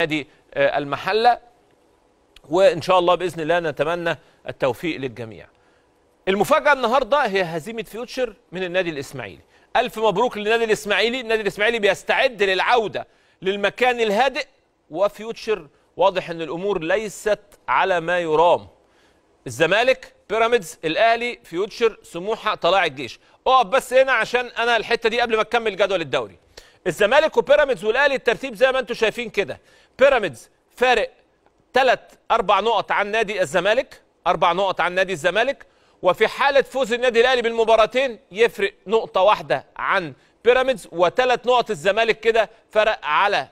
نادي المحلة، وإن شاء الله بإذن الله نتمنى التوفيق للجميع. المفاجأة النهاردة هي هزيمة فيوتشر من النادي الإسماعيلي. ألف مبروك للنادي الإسماعيلي، النادي الإسماعيلي بيستعد للعودة للمكان الهادئ، وفيوتشر واضح إن الأمور ليست على ما يرام. الزمالك، بيراميدز، الأهلي، فيوتشر، سموحة، طلائع الجيش. أقف بس هنا عشان أنا الحتة دي قبل ما تكمل جدول الدوري. الزمالك وبيراميدز والاهلي الترتيب زي ما انتم شايفين كده، بيراميدز فارق 3-4 نقط عن نادي الزمالك، 4 نقط عن نادي الزمالك، وفي حاله فوز النادي الاهلي بالمباراتين يفرق نقطه واحده عن بيراميدز و3 نقط الزمالك، كده فرق على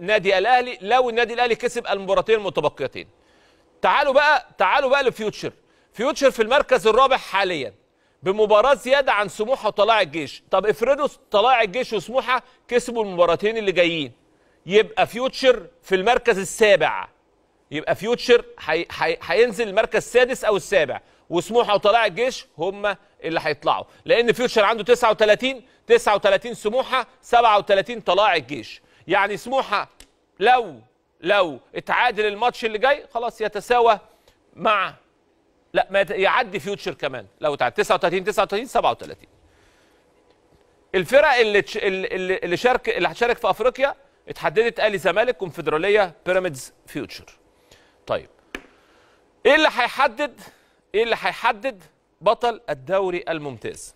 نادي الاهلي لو النادي الاهلي كسب المباراتين المتبقيتين. تعالوا بقى لفيوتشر. فيوتشر في المركز الرابع حاليا بمباراة زيادة عن سموحة وطلائع الجيش. طب افرضوا طلائع الجيش وسموحة كسبوا المباراتين اللي جايين، يبقى فيوتشر في المركز السابع، يبقى فيوتشر هينزل المركز السادس أو السابع، وسموحة وطلائع الجيش هم اللي هيطلعوا، لأن فيوتشر عنده 39 سموحة، 37 طلائع الجيش. يعني سموحة لو اتعادل الماتش اللي جاي خلاص يتساوى مع، لا ما يعدي فيوتشر كمان لو تعدي 39 37. الفرق اللي هتشارك في افريقيا اتحددت، اهلي، زمالك، كونفدراليه، بيراميدز، فيوتشر. طيب ايه اللي هيحدد بطل الدوري الممتاز؟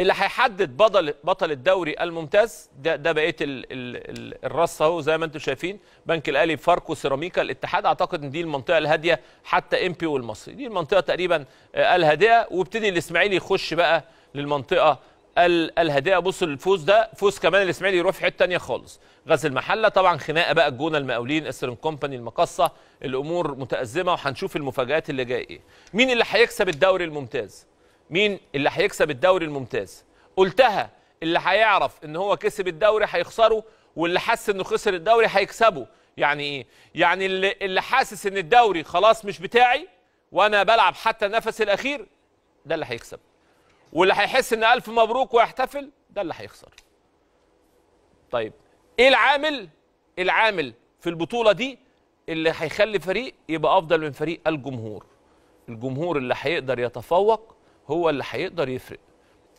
اللي هيحدد بطل الدوري الممتاز ده بقيه الرصه اهو زي ما انتم شايفين، بنك الاهلي، فاركو، سيراميكا، الاتحاد. اعتقد ان دي المنطقه الهاديه، حتى امبي والمصري دي المنطقه تقريبا الهادئه، وابتدي الاسماعيلي يخش بقى للمنطقه الهادئه. بص الفوز ده، فوز كمان الاسماعيلي يروح في حته ثانيه خالص. غزل المحله طبعا خناقه بقى، الجونه، المقاولين، استروم كومباني، المقصه، الامور متازمه، وهنشوف المفاجات اللي جايه ايه. مين اللي هيكسب الدوري الممتاز؟ قلتها، اللي هيعرف ان هو كسب الدوري هيخسره، واللي حس انه خسر الدوري هيكسبه. يعني ايه؟ يعني اللي حاسس ان الدوري خلاص مش بتاعي وانا بلعب حتى النفس الاخير ده اللي هيكسب، واللي هيحس ان الف مبروك ويحتفل ده اللي هيخسر. طيب ايه العامل في البطولة دي اللي هيخلي فريق يبقى افضل من فريق؟ الجمهور. الجمهور اللي هيقدر يتفوق هو اللي هيقدر يفرق،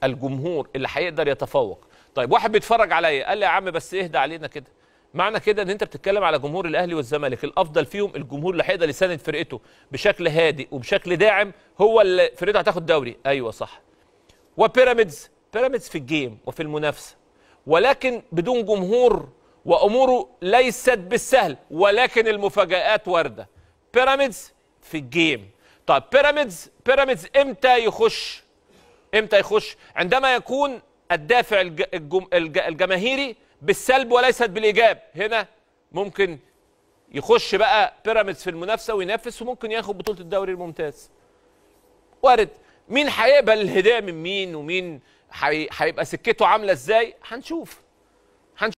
الجمهور اللي هيقدر يتفوق. طيب واحد بيتفرج عليا قال لي يا عم بس اهدى علينا كده، معنى كده ان انت بتتكلم على جمهور الاهلي والزمالك، الافضل فيهم الجمهور اللي هيقدر يساند فرقته بشكل هادئ وبشكل داعم، هو اللي فرقته هتاخد دوري. ايوه صح. وبيراميدز في الجيم وفي المنافسه، ولكن بدون جمهور واموره ليست بالسهل، ولكن المفاجآت وارده. بيراميدز في الجيم. طب بيراميدز امتى يخش؟ عندما يكون الدافع الجماهيري بالسلب وليست بالايجاب. هنا ممكن يخش بقى بيراميدز في المنافسه وينافس، وممكن ياخد بطوله الدوري الممتاز، وارد. مين هيقبل الهدايا من مين، ومين هيبقى سكته عامله ازاي، هنشوف.